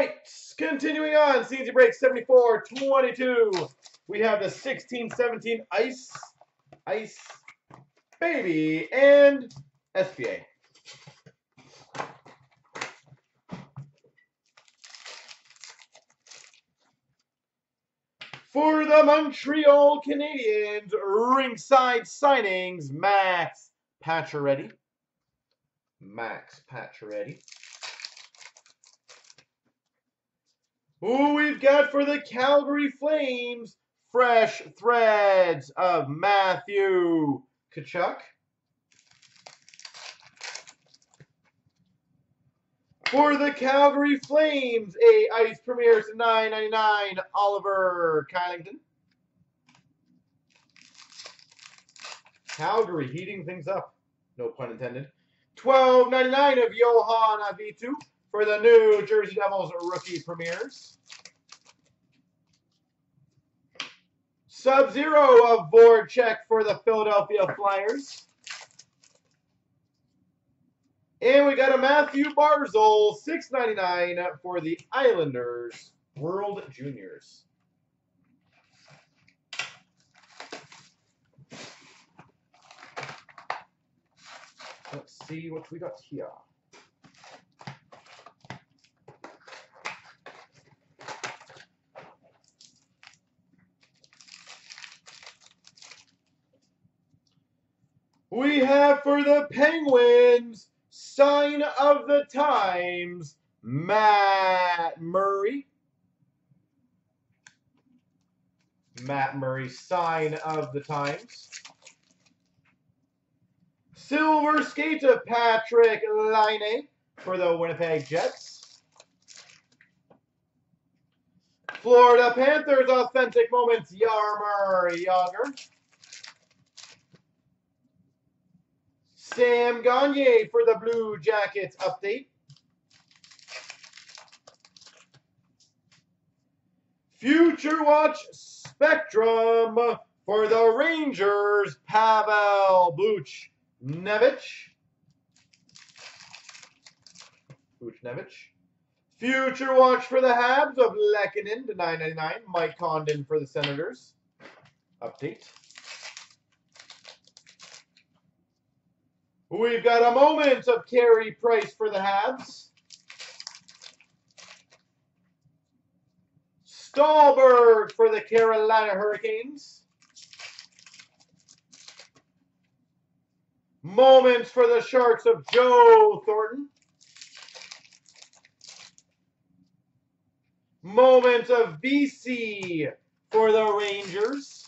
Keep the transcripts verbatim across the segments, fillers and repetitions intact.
right, continuing on, C N C break seventy-four twenty-two. We have the sixteen seventeen Ice, Ice, Baby, and S P A. For the Montreal Canadiens, ringside signings, Max Pacioretty. Max Pacioretty. Who we've got for the Calgary Flames, fresh threads of Matthew Tkachuk. For the Calgary Flames, a Ice Premier's nine ninety-nine Oliver Kylington. Calgary heating things up, no pun intended. twelve ninety-nine of Johan Avitu for the New Jersey Devils rookie premieres. Sub-Zero of Voracek for the Philadelphia Flyers. And we got a Matthew Barzal, six ninety-nine for the Islanders World Juniors. Let's see what we got here. We have for the Penguins, sign of the times, Matt Murray. Matt Murray, sign of the times. Silver skate to Patrick Laine for the Winnipeg Jets. Florida Panthers, authentic moments, Yarmer Yager. Sam Gagne for the Blue Jackets update. Future Watch Spectrum for the Rangers, Pavel Buchnevich. Buchnevich. Future Watch for the Habs of Lekkinen to nine ninety-nine. Mike Condon for the Senators update. We've got a moment of Carey Price for the Habs. Staalberg for the Carolina Hurricanes. Moments for the Sharks of Joe Thornton. Moments of B C for the Rangers.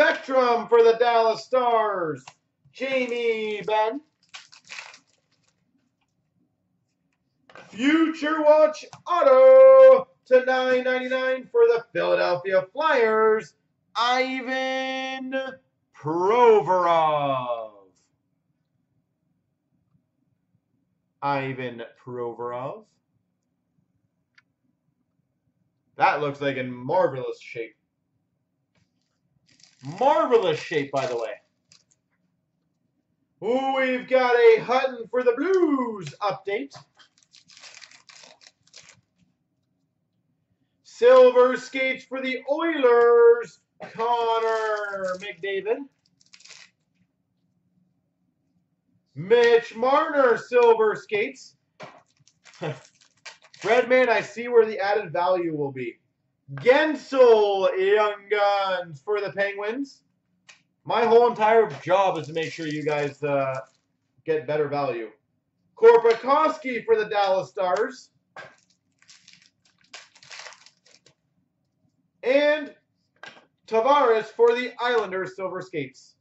Spectrum for the Dallas Stars, Jamie Ben. Future Watch Auto to nine ninety-nine for the Philadelphia Flyers, Ivan Proverov. Ivan Proverov. That looks like in marvelous shape. Marvelous shape, by the way. Ooh, we've got a Hutton for the Blues update. Silver skates for the Oilers, Connor McDavid. Mitch Marner, silver skates. Redman, I see where the added value will be. Gensel, Young Guns for the Penguins. My whole entire job is to make sure you guys uh, get better value. Korpakoski for the Dallas Stars. And Tavares for the Islanders, silver skates.